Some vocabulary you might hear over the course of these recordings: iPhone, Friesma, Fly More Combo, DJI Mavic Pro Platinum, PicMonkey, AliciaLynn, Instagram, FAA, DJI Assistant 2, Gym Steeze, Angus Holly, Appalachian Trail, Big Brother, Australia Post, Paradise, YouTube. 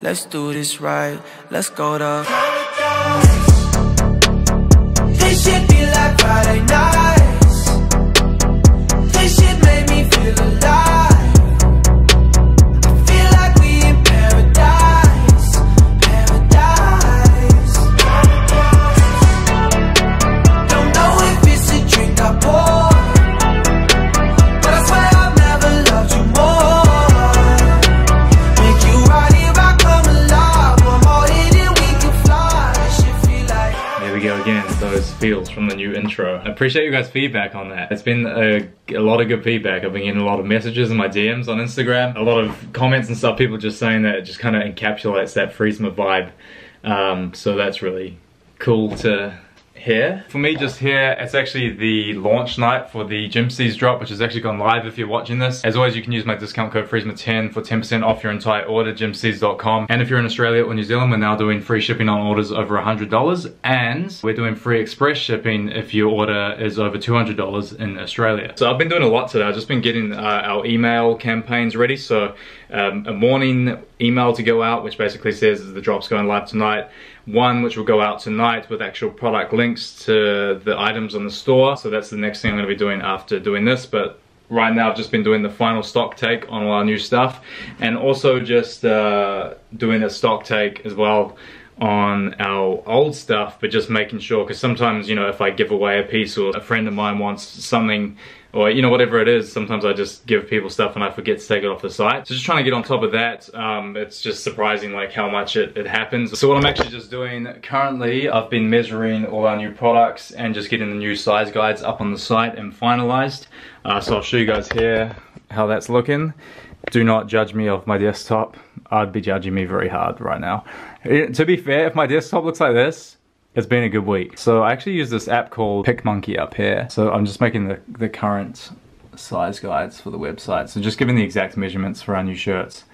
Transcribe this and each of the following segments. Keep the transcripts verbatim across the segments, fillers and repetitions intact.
Let's do this right, let's go to Paradise. This should be like Friday nights. This should make me feel alive. I feel like we in paradise, paradise. Don't know if it's a drink I pour, but I swear I've never loved you more. Make you right here, I come alive. One more hit and we can fly. I should feel like... There we go again, those feels from the new intro. I appreciate you guys' feedback on that. It's been a, a lot of good feedback. I've been getting a lot of messages in my D Ms on Instagram, a lot of comments and stuff, people just saying that it just kind of encapsulates that Friesma vibe. Um, so that's really cool to hear. For me, just here, it's actually the launch night for the Gym Steeze drop, which has actually gone live if you're watching this. As always, you can use my discount code Friesma ten for ten percent off your entire order, gym steeze dot com. And if you're in Australia or New Zealand, we're now doing free shipping on orders over one hundred dollars. And we're doing free express shipping if your order is over two hundred dollars in Australia. So I've been doing a lot today. I've just been getting uh, our email campaigns ready. So um, a morning email to go out, which basically says the drop's going live tonight. One which will go out tonight with actual product links to the items on the store. So that's the next thing I'm going to be doing after doing this. But right now I've just been doing the final stock take on all our new stuff. And also just uh, doing a stock take as well on our old stuff, but just making sure, because sometimes, you know, if I give away a piece or a friend of mine wants something, or, you know, whatever it is, sometimes I just give people stuff and I forget to take it off the site. So just trying to get on top of that. Um, it's just surprising, like, how much it, it happens. So what I'm actually just doing currently, I've been measuring all our new products and just getting the new size guides up on the site and finalized. Uh, so I'll show you guys here how that's looking. Do not judge me off my desktop. I'd be judging me very hard right now. To be fair, if my desktop looks like this, it's been a good week. So I actually use this app called PicMonkey up here. So I'm just making the, the current size guides for the website. So just giving the exact measurements for our new shirts,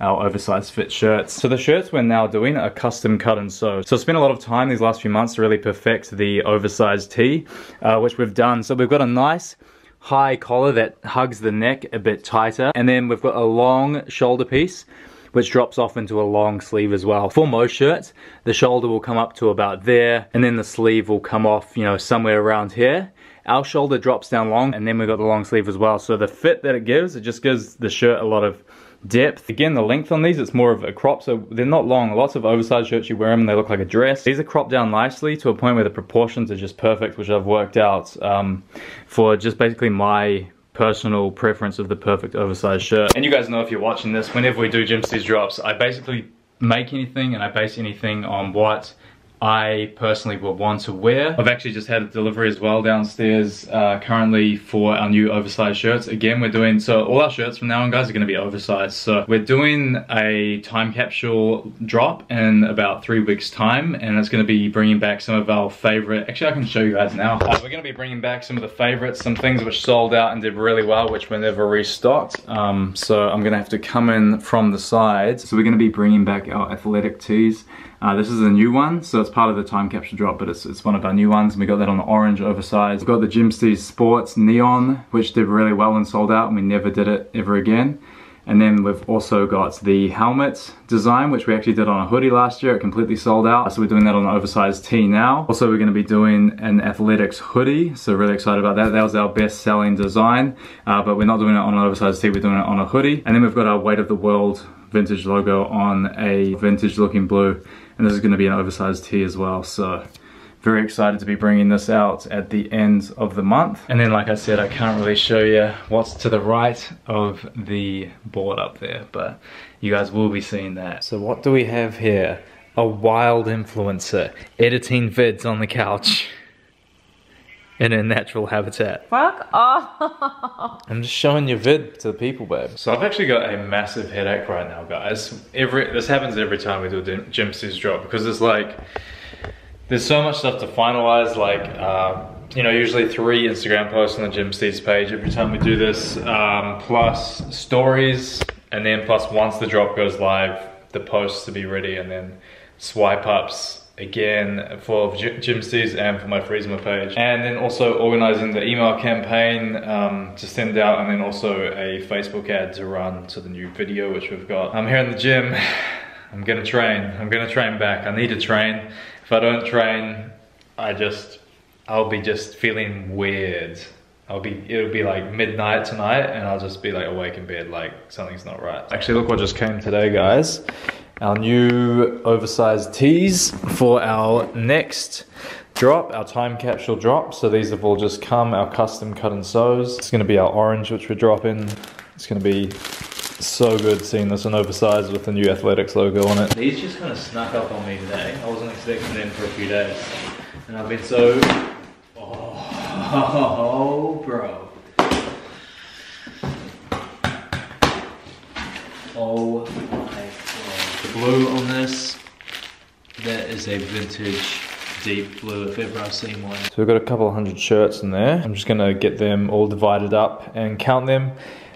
our oversized fit shirts. So the shirts we're now doing are custom cut and sewed. So I spent a lot of time these last few months to really perfect the oversized tee, uh, which we've done. So we've got a nice high collar that hugs the neck a bit tighter. And then we've got a long shoulder piece, which drops off into a long sleeve as well. For most shirts, the shoulder will come up to about there, and then the sleeve will come off, you know, somewhere around here. Our shoulder drops down long, and then we've got the long sleeve as well. So the fit that it gives, it just gives the shirt a lot of depth. Again, the length on these, it's more of a crop, so they're not long. Lots of oversized shirts, you wear them and they look like a dress. These are cropped down nicely to a point where the proportions are just perfect, which I've worked out um, for just basically my personal preference of the perfect oversized shirt. And you guys know, if you're watching this, whenever we do Gym Steeze drops, I basically make anything and I base anything on what I personally would want to wear. I've actually just had a delivery as well downstairs uh, currently for our new oversized shirts. Again, we're doing, so all our shirts from now on, guys, are gonna be oversized. So we're doing a time capsule drop in about three weeks time, and it's gonna be bringing back some of our favorite, actually I can show you guys now. Uh, we're gonna be bringing back some of the favorites, some things which sold out and did really well, which were never restocked. Um, so I'm gonna have to come in from the side. So we're gonna be bringing back our athletic tees. Uh, this is a new one, so it's part of the time capsule drop, but it's, it's one of our new ones. We got that on the orange oversized. We've got the Gym Steeze Sports Neon, which did really well and sold out, and we never did it ever again. And then we've also got the helmet design, which we actually did on a hoodie last year. It completely sold out. So we're doing that on an oversized tee now. Also, we're gonna be doing an athletics hoodie. So really excited about that. That was our best selling design, uh, but we're not doing it on an oversized tee, we're doing it on a hoodie. And then we've got our Weight of the World vintage logo on a vintage looking blue. And this is gonna be an oversized tee as well. So very excited to be bringing this out at the end of the month. And then, like I said, I can't really show you what's to the right of the board up there, but you guys will be seeing that. So what do we have here? A wild influencer editing vids on the couch in her natural habitat. Fuck off! I'm just showing your vid to the people, babe. So I've actually got a massive headache right now, guys. Every This happens every time we do a Gym Steeze drop, because it's like, there's so much stuff to finalize, like, uh, you know, usually three Instagram posts on the Gym Steeze page every time we do this, um, plus stories, and then plus once the drop goes live, the posts to be ready, and then swipe ups again for Gym Steeze and for my Friesma page. And then also organizing the email campaign um, to send out, and then also a Facebook ad to run to the new video, which we've got. I'm here in the gym. I'm gonna train, I'm gonna train back, I need to train. If I don't train, I just, I'll be just feeling weird. I'll be, it'll be like midnight tonight and I'll just be like awake in bed like something's not right. Actually, look what just came today, guys. Our new oversized tees for our next drop, our time capsule drop. So these have all just come, our custom cut and sews. It's gonna be our orange, which we're dropping. It's gonna be so good seeing this one oversized with the new athletics logo on it. These just kind of snuck up on me today. I wasn't expecting them for a few days. And I've been so, oh, bro. Oh my God. The blue on this, that is a vintage deep blue if ever I've seen one. So we've got a couple of hundred shirts in there. I'm just gonna get them all divided up and count them.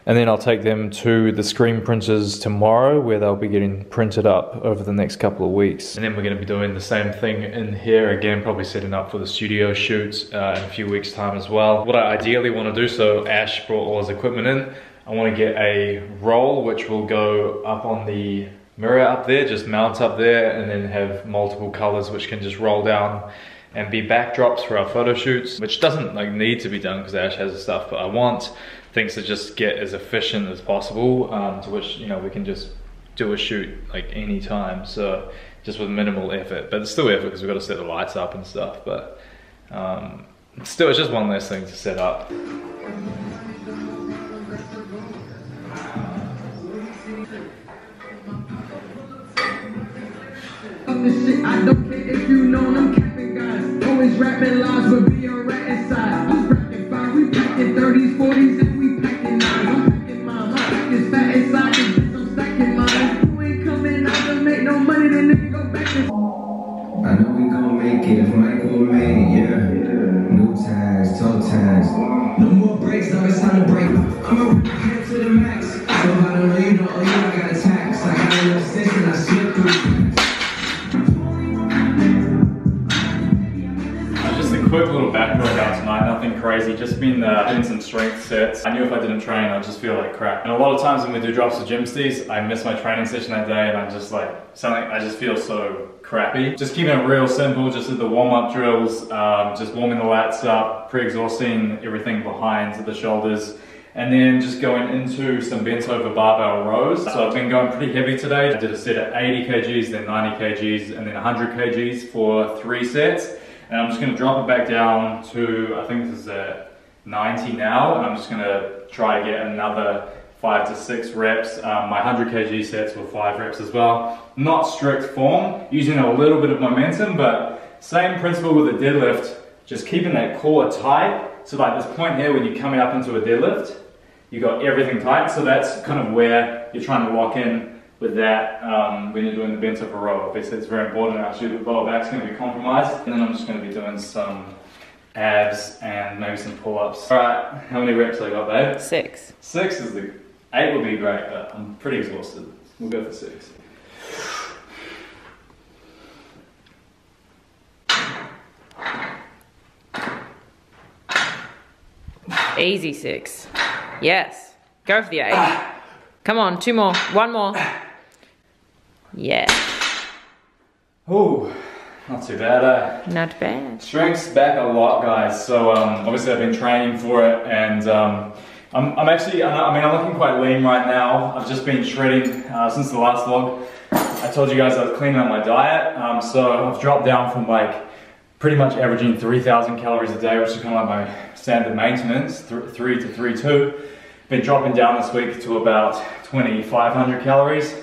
And then I'll take them to the screen printers tomorrow where they'll be getting printed up over the next couple of weeks. And then we're gonna be doing the same thing in here again, probably setting up for the studio shoot uh, in a few weeks time as well. What I ideally wanna do, so Ash brought all his equipment in, I wanna get a roll which will go up on the mirror up there, just mount up there, and then have multiple colors which can just roll down and be backdrops for our photo shoots, which doesn't like need to be done because Ash has the stuff, but I want things to just get as efficient as possible, um, to which, you know, we can just do a shoot like any time, so just with minimal effort. But it's still effort because we've got to set the lights up and stuff, but um, still it's just one less thing to set up. I don't care if you know I'm capping guys, always rapping lies, but be on right inside. I'm cracking five, we packing thirties, forties, and we packing nine. I'm packing my heart, it's fat inside, cause I'm stacking mine. You ain't coming out to make no money, then nigga go back to. I know we gon' make it, if Mike gon' make it, yeah. New times, tough times. No more breaks, now it's time to break. I'ma rip it to the max. So I don't know you don't owe you, I got attacks. I got enough sense and I slip through. Quick little back workout tonight, nothing crazy, just been uh, doing some strength sets. I knew if I didn't train, I'd just feel like crap. And a lot of times when we do drops of Gym Steeze, I miss my training session that day and I'm just like, something, I just feel so crappy. Just keeping it real simple, just did the warm-up drills, um, just warming the lats up, pre-exhausting everything behind the shoulders, and then just going into some bent over barbell rows. So I've been going pretty heavy today. I did a set at eighty kilograms, then ninety kilograms, and then one hundred kilograms for three sets. And I'm just gonna drop it back down to, I think this is a ninety now, and I'm just gonna try to get another five to six reps. Um, my one hundred kilogram sets were five reps as well. Not strict form, using a little bit of momentum, but same principle with a deadlift, just keeping that core tight. So like this point here, when you're coming up into a deadlift, you got everything tight, so that's kind of where you're trying to lock in with that um, when you're doing the bent over row. Obviously it's very important, our super lower back's gonna be compromised. And then I'm just gonna be doing some abs and maybe some pull-ups. All right, how many reps have I got, babe? Six. Six is the, eight would be great, but I'm pretty exhausted. We'll go for six. Easy six. Yes, go for the eight. Ah. Come on, two more, one more. Yeah. Oh, not too bad, eh? Not bad. Strength's back a lot, guys. So um, obviously I've been training for it, and um, I'm, I'm actually, I mean, I'm looking quite lean right now. I've just been shredding uh, since the last vlog. I told you guys I was cleaning up my diet. Um, so I've dropped down from like pretty much averaging three thousand calories a day, which is kind of like my standard maintenance, th three to three, two. Been dropping down this week to about twenty-five hundred calories,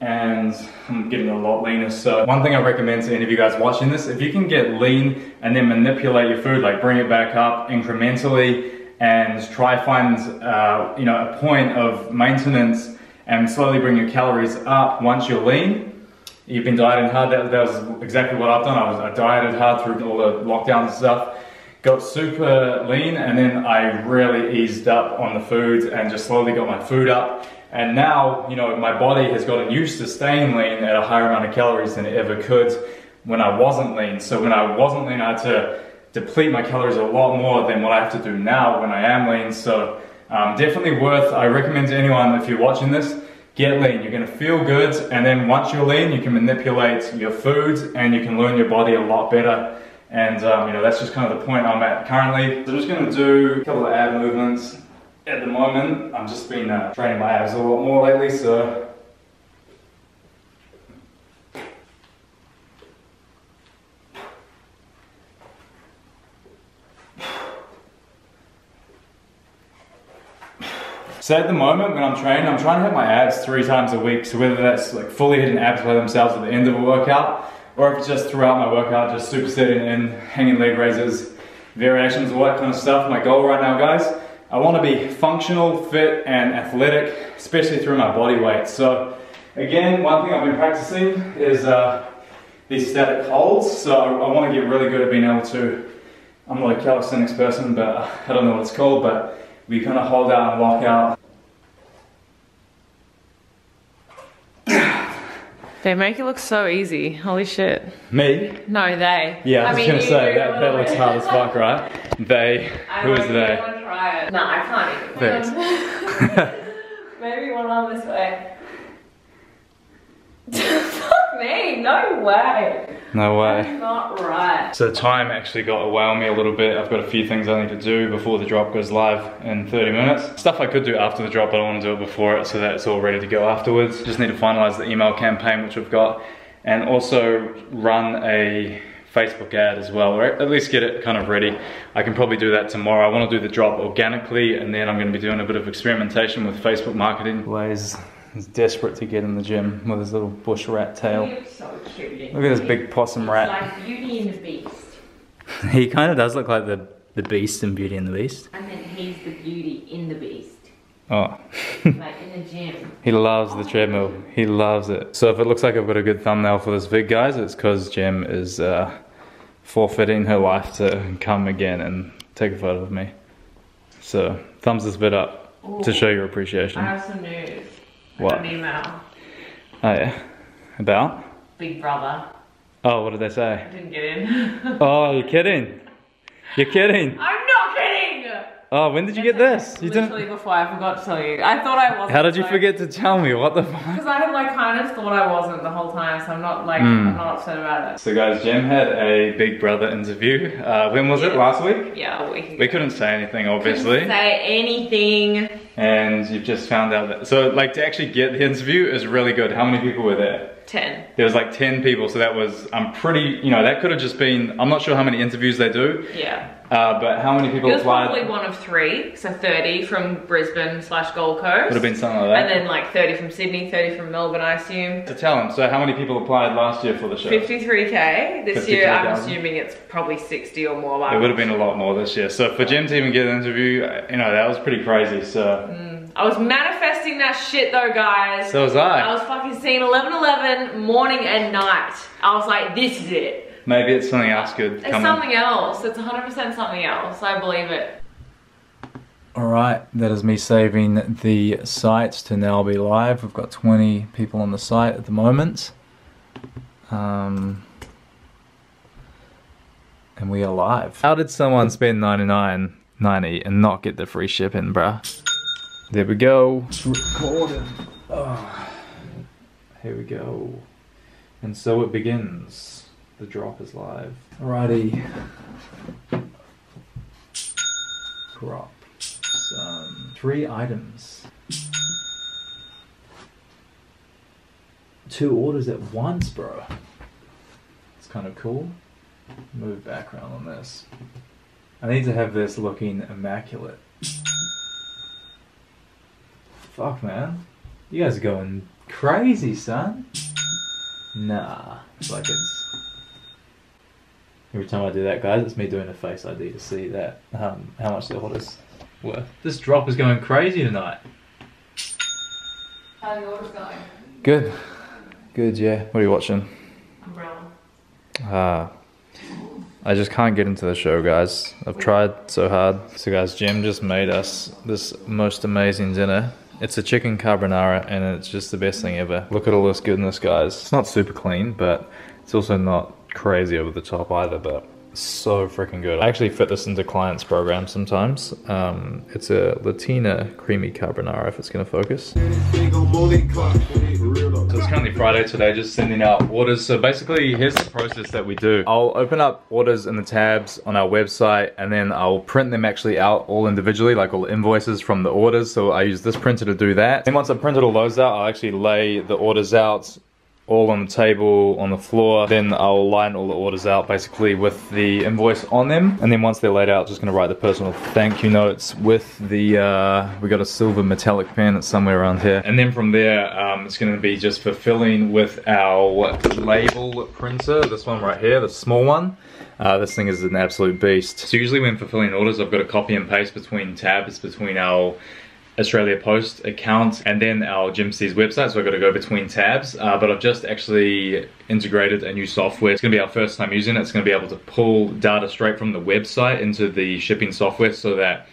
and I'm getting a lot leaner. So one thing I recommend to any of you guys watching this, if you can get lean and then manipulate your food, like bring it back up incrementally and try find uh, you know, a point of maintenance and slowly bring your calories up once you're lean. You've been dieting hard, that, that was exactly what I've done. I, was, I dieted hard through all the lockdowns and stuff. Got super lean, and then I really eased up on the food and just slowly got my food up. And now, you know, my body has gotten used to staying lean at a higher amount of calories than it ever could when I wasn't lean. So when I wasn't lean, I had to deplete my calories a lot more than what I have to do now when I am lean. So um, definitely worth, I recommend to anyone, if you're watching this, get lean. You're going to feel good, and then once you're lean, you can manipulate your foods and you can learn your body a lot better. And um, you know, that's just kind of the point I'm at currently. So I'm just going to do a couple of ab movements. At the moment, I've just been uh, training my abs a lot more lately, so. So at the moment when I'm training, I'm trying to hit my abs three times a week. So whether that's like fully hitting abs by themselves at the end of a workout, or if it's just throughout my workout, just supersetting and hanging leg raises, variations, all that kind of stuff. My goal right now, guys, I want to be functional, fit and athletic, especially through my body weight. So again, one thing I've been practicing is uh, these static holds. So I want to get really good at being able to, I'm not a calisthenics person, but I don't know what it's called, but we kind of hold out and lock out. They make it look so easy. Holy shit. Me? No, they. Yeah, I was I mean, just gonna say that, that looks hard as fuck, right? They. I who is they? I want to try it. No, I can't. Thanks. Maybe one arm this way. Fuck me! No way. No way. That's not right. So time actually got away on me a little bit. I've got a few things I need to do before the drop goes live in thirty minutes. Stuff I could do after the drop, but I want to do it before it so that it's all ready to go afterwards. Just need to finalize the email campaign, which we've got, and also run a Facebook ad as well, or at least get it kind of ready. I can probably do that tomorrow. I want to do the drop organically, and then I'm going to be doing a bit of experimentation with Facebook marketing. Blaze is desperate to get in the gym with his little bush rat tail. You look so cute. Look at this big possum rat. It's like Beauty and the Beast. He kind of does look like the, the beast in Beauty and the Beast. I mean, he's the beauty in the beast. Oh. Like in the gym. He loves the treadmill. He loves it. So if it looks like I've got a good thumbnail for this vid, guys, it's because Gem is uh, forfeiting her life to come again and take a photo of me. So thumbs this vid up. Ooh, to show your appreciation. I have some news. What? An email. Oh yeah. About? Big Brother. Oh, what did they say? I didn't get in. Oh, you're kidding. You're kidding. I'm not kidding. Oh, when did you get this? You didn't. Literally before. I forgot to tell you. I thought I wasn't. How did you so... forget to tell me? What the fuck? Because I had like kind of thought I wasn't the whole time, so I'm not like mm. I'm not upset about it. So guys, Gem had a Big Brother interview. Uh, when was yeah. it? Last week? Yeah, a week ago. We couldn't say anything, obviously. Couldn't say anything. And you've just found out that, so like to actually get the interview is really good. How many people were there? ten. There was like ten people, so that was, I'm pretty, you know, that could have just been, I'm not sure how many interviews they do. Yeah. Uh, but how many people applied? It was probably one of three, so thirty from Brisbane slash Gold Coast. Would have been something like that. And then like thirty from Sydney, thirty from Melbourne, I assume. To tell them, so how many people applied last year for the show? fifty-three K. This year, I'm assuming it's probably sixty or more. Like it would have been a lot more this year. So for Jim to even get an interview, you know, that was pretty crazy, so. Mm. I was manifesting that shit though, guys. So was I. I was fucking seeing eleven eleven morning and night. I was like, this is it. Maybe it's something else good. It's coming. Something else. It's one hundred percent something else. I believe it. Alright, that is me saving the sites to now be live. We've got twenty people on the site at the moment. Um, and we are live. How did someone spend ninety-nine ninety and not get the free shipping, bruh? There we go. It's recorded. Oh. Here we go. And so it begins. The drop is live. Alrighty. Crop some three items. Two orders at once, bro. It's kind of cool. Move background on this. I need to have this looking immaculate. Fuck, man. You guys are going crazy, son. Nah. It's like it's... Every time I do that, guys, it's me doing a Face I D to see that um, how much the order's worth. This drop is going crazy tonight. How are the orders going? Good. Good, yeah. What are you watching? Umbrella. Ah. I just can't get into the show, guys. I've tried so hard. So, guys, Gem just made us this most amazing dinner. It's a chicken carbonara, and it's just the best thing ever. Look at all this goodness, guys. It's not super clean, but it's also not crazy over the top either, but so freaking good. I actually fit this into clients' programs sometimes. Um, it's a Latina creamy carbonara if it's gonna focus. So it's currently Friday today, just sending out orders. So basically, here's the process that we do. I'll open up orders in the tabs on our website, and then I'll print them actually out all individually, like all invoices from the orders. So I use this printer to do that. And once I've printed all those out, I'll actually lay the orders out all on the table, on the floor. Then I'll line all the orders out basically with the invoice on them. And then once they're laid out, just gonna write the personal thank you notes with the, uh, we got a silver metallic pen, it's somewhere around here. And then from there, um, it's gonna be just fulfilling with our label printer, this one right here, the small one. Uh, this thing is an absolute beast. So usually when fulfilling orders, I've got to copy and paste between tabs, between our Australia Post account and then our Gym Steeze website, so I've got to go between tabs, uh, but I've just actually integrated a new software. It's going to be our first time using it. It's going to be able to pull data straight from the website into the shipping software so that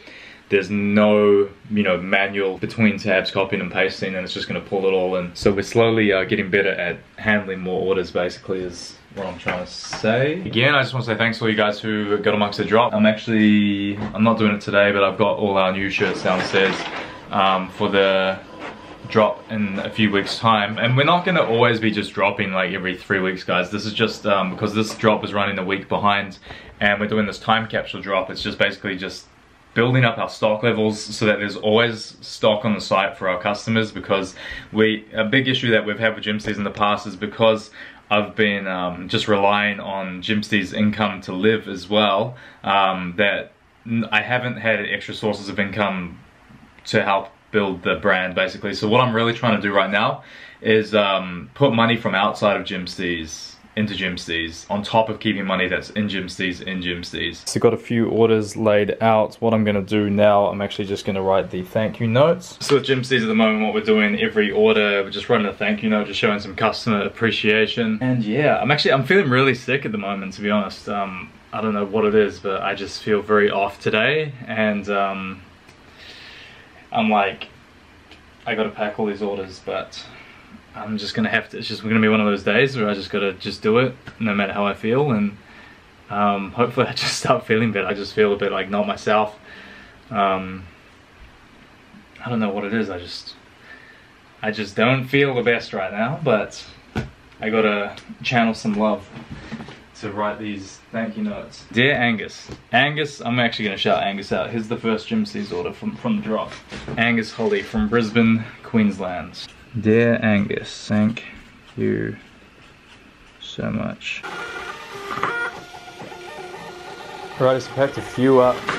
there's no, you know, manual between tabs copying and pasting, and it's just going to pull it all in. So we're slowly uh, getting better at handling more orders, basically, is what I'm trying to say. Again, I just want to say thanks to all you guys who got amongst the drop. I'm actually, I'm not doing it today, but I've got all our new shirts downstairs um, for the drop in a few weeks time. And we're not going to always be just dropping like every three weeks, guys. This is just um, because this drop is running a week behind and we're doing this time capsule drop. It's just basically just building up our stock levels so that there's always stock on the site for our customers, because we, a big issue that we've had with Gym Steeze in the past is because I've been um, just relying on Gym Steeze income to live as well, um, that I haven't had extra sources of income to help build the brand basically. So what I'm really trying to do right now is um, put money from outside of Gym Steeze into Gym Steeze, on top of keeping money that's in Gym Steeze, in Gym Steeze. So got a few orders laid out. What I'm gonna do now, I'm actually just gonna write the thank you notes. So with Gym Steeze at the moment, what we're doing, every order, we're just writing a thank you note, just showing some customer appreciation. And yeah, I'm actually, I'm feeling really sick at the moment, to be honest. Um, I don't know what it is, but I just feel very off today. And um, I'm like, I gotta pack all these orders, but I'm just gonna have to, it's just gonna be one of those days where I just gotta just do it, no matter how I feel, and um, hopefully I just start feeling better. I just feel a bit like not myself. Um, I don't know what it is, I just, I just don't feel the best right now, but I gotta channel some love to write these thank you notes. Dear Angus, Angus, I'm actually gonna shout Angus out. Here's the first Gym Steeze order from, from the drop. Angus Holly from Brisbane, Queensland. Dear Angus, thank you so much. Alright, so packed a few up.